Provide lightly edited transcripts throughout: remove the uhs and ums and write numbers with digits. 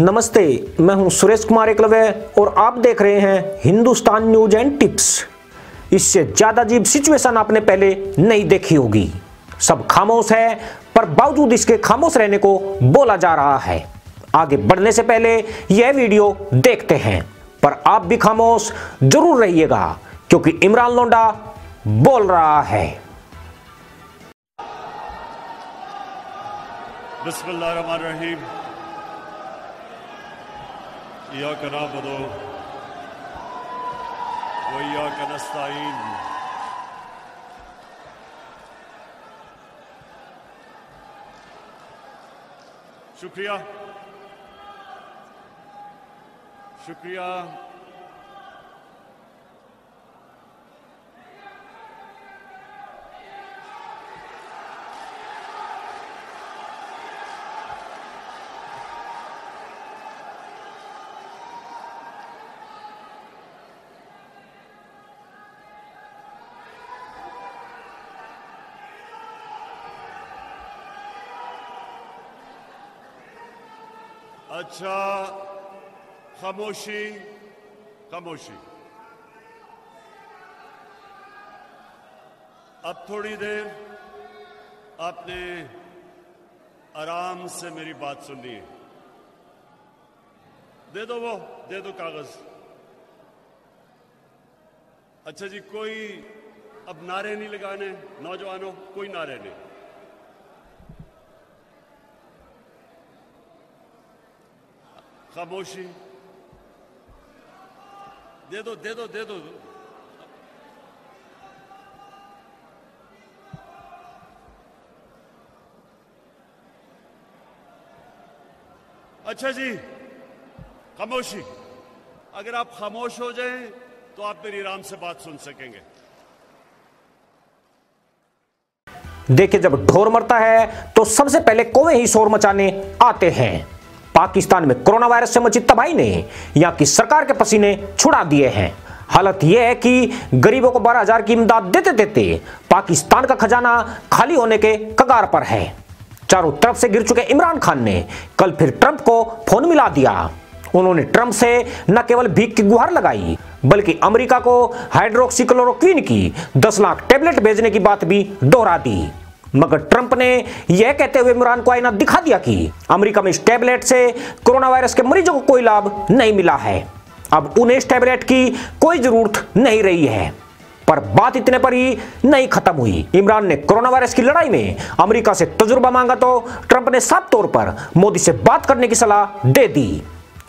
नमस्ते, मैं हूं सुरेश कुमार एकलव्य और आप देख रहे हैं हिंदुस्तान न्यूज एंड टिप्स। इससे ज़्यादा अजीब सिचुएशन आपने पहले नहीं देखी होगी। सब खामोश है पर बावजूद इसके खामोश रहने को बोला जा रहा है। आगे बढ़ने से पहले यह वीडियो देखते हैं, पर आप भी खामोश जरूर रहिएगा क्योंकि इमरान लोंडा बोल रहा है। बिस्मिल्लाहिर्रहमानिर्रहीम। या कना बदो वैया कनस्ताइन। शुक्रिया अच्छा, खामोशी खामोशी। अब थोड़ी देर आपने आराम से मेरी बात सुननी है। दे दो कागज। अच्छा जी, कोई अब नारे नहीं लगाने। नौजवानों, कोई नारे नहीं। खामोशी। दे दो। अच्छा जी, खामोशी। अगर आप खामोश हो जाएं तो आप मेरी आराम से बात सुन सकेंगे। देखिए, जब ढोर मरता है तो सबसे पहले कौवे ही शोर मचाने आते हैं। पाकिस्तान में कोरोना वायरस से मची तबाही ने यहां की सरकार के पसीने छुड़ा दिए हैं। हालत यह है कि गरीबों को 12,000 की इमदाद देते देते पाकिस्तान का खजाना खाली होने के कगार पर है। चारों तरफ से गिर चुके इमरान खान ने कल फिर ट्रंप को फोन मिला दिया। उन्होंने ट्रंप से न केवल भीख की गुहार लगाई बल्कि अमेरिका को हाइड्रोक्सीक्लोरोक्विन की 10 लाख टेबलेट भेजने की बात भी दोहरा दी। मगर ट्रंप ने यह कहते हुए इमरान को आईना दिखा दिया कि अमेरिका में इस टैबलेट से कोरोना वायरस के मरीजों को कोई लाभ नहीं मिला है, अब उन्हें इस टैबलेट की कोई जरूरत नहीं रही है। पर बात इतने पर ही नहीं खत्म हुई। इमरान ने कोरोना वायरस की लड़ाई में अमेरिका से तजुर्बा मांगा तो ट्रंप ने साफ तौर पर मोदी से बात करने की सलाह दे दी।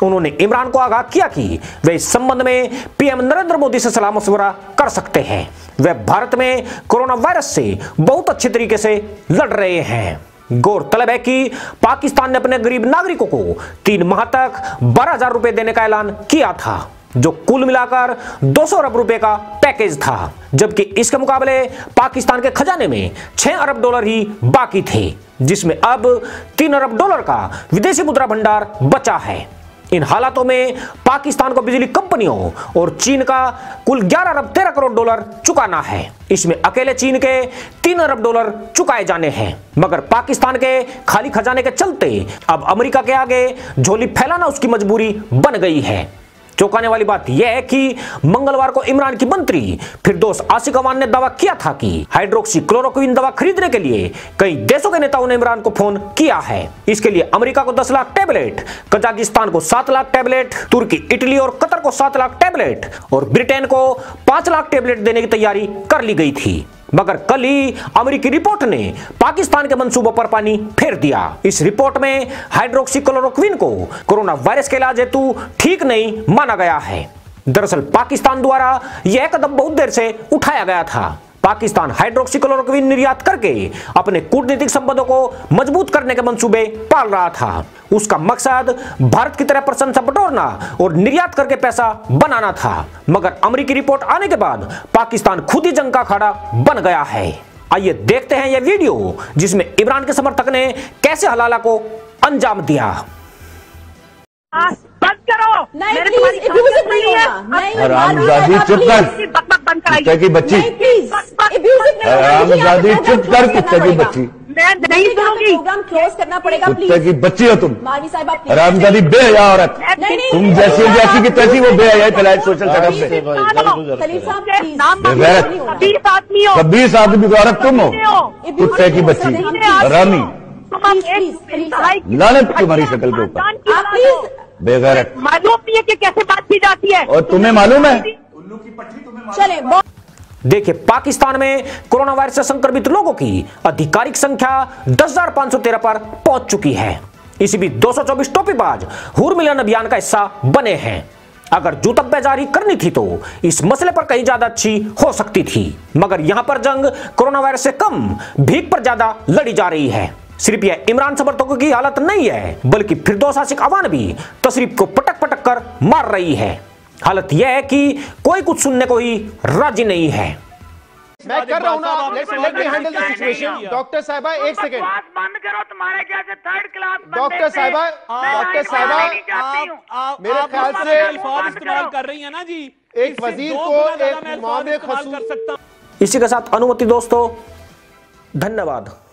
उन्होंने इमरान को आगाह किया कि वे इस संबंध में पीएम नरेंद्र मोदी से सलाह मशवरा कर सकते हैं। वे भारत में कोरोना वायरस से बहुत अच्छे तरीके से लड़ रहे हैं। गौरतलब है कि पाकिस्तान ने अपने गरीब नागरिकों को 3 माह तक 12,000 रुपए देने का ऐलान किया था, जो कुल मिलाकर 200 अरब रुपए का पैकेज था, जबकि इसके मुकाबले पाकिस्तान के खजाने में 6 अरब डॉलर ही बाकी थे, जिसमें अब 3 अरब डॉलर का विदेशी मुद्रा भंडार बचा है। इन हालातों में पाकिस्तान को बिजली कंपनियों और चीन का कुल 11 अरब 13 करोड़ डॉलर चुकाना है। इसमें अकेले चीन के 3 अरब डॉलर चुकाए जाने हैं। मगर पाकिस्तान के खाली खजाने के चलते अब अमेरिका के आगे झोली फैलाना उसकी मजबूरी बन गई है। चौंकाने वाली बात यह है कि मंगलवार को इमरान की मंत्री फिरदौस आशिक अवान ने दावा किया था कि हाइड्रोक्सीक्लोरोक्विन दवा खरीदने के लिए कई देशों के नेताओं ने इमरान को फोन किया है। इसके लिए अमेरिका को 10 लाख टैबलेट, कजाकिस्तान को 7 लाख टैबलेट, तुर्की, इटली और कतर को 7 लाख टैबलेट और ब्रिटेन को 5 लाख टैबलेट देने की तैयारी कर ली गई थी। मगर कल ही अमेरिकी रिपोर्ट ने पाकिस्तान के मंसूबों पर पानी फेर दिया। इस रिपोर्ट में हाइड्रोक्सीक्लोरोक्विन को कोरोना वायरस के इलाज हेतु ठीक नहीं माना गया है। दरअसल पाकिस्तान द्वारा यह कदम बहुत देर से उठाया गया था। पाकिस्तान हाइड्रोक्सीक्लोरोक्विन निर्यात करके अपने कूटनीतिक संबंधों को मजबूत करने के मंसूबे पाल रहा था। उसका मकसद भारत की तरह प्रशंसा बटोरना और निर्यात करके पैसा बनाना था। मगर अमेरिकी रिपोर्ट आने के बाद पाकिस्तान खुद ही जंग का अखाड़ा बन गया है। आइए देखते हैं यह वीडियो जिसमें इमरान के समर्थक ने कैसे हलाला को अंजाम दिया। बंद करो। नहीं, बच्ची, कुत्ते की बच्ची। मैं नहीं सुनूंगी। प्रोग्राम क्लोज करना पड़ेगा प्लीज। की बच्ची हो तुम मावी साहब, आप रामदानी बेहया औरत, तुम जैसी जैसी की तैसी वो बेहया फैलाए सोशल सेटअप में। 20 आदमी की औरत तुम हो, कुत्ते की बच्ची रामी, लानत तुम्हारी शक्ल के ऊपर बेगैरत। मालूम नहीं है कि कैसे बात की जाती है और तुम्हें मालूम है उल्लू की पटली तुम्हें। चले देखिए, पाकिस्तान में कोरोना वायरस से संक्रमित लोगों की आधिकारिक संख्या 10,513 पर पहुंच चुकी है। इसी बीच 224 टोपीबाज हुरमिलन अभियान का हिस्सा बने हैं। अगर जूतब्बे जारी करनी थी तो इस मसले पर कहीं ज्यादा अच्छी हो सकती थी, मगर यहां पर जंग कोरोना वायरस से कम भीख पर ज्यादा लड़ी जा रही है। सिर्फ यह इमरान समर्थकों की हालत नहीं है, बल्कि फिरदौस आशिक अवान भी तशरीफ को पटक पटक कर मार रही है। हालत यह है कि कोई कुछ सुनने को ही राजी नहीं है। मैं कर रहा हूं ना, let me handle the situation. Doctor साहिबा एक सेकंड, बात बंद करो। तुम्हारे क्या से थर्ड क्लास बंदे? डॉक्टर साहिबा आप मेरे ख्याल से अल्फाज इस्तेमाल कर रही है ना जी, एक वजीर को एक मामले खसूस कर सकता। इसी के साथ अनुमति दोस्तों, धन्यवाद।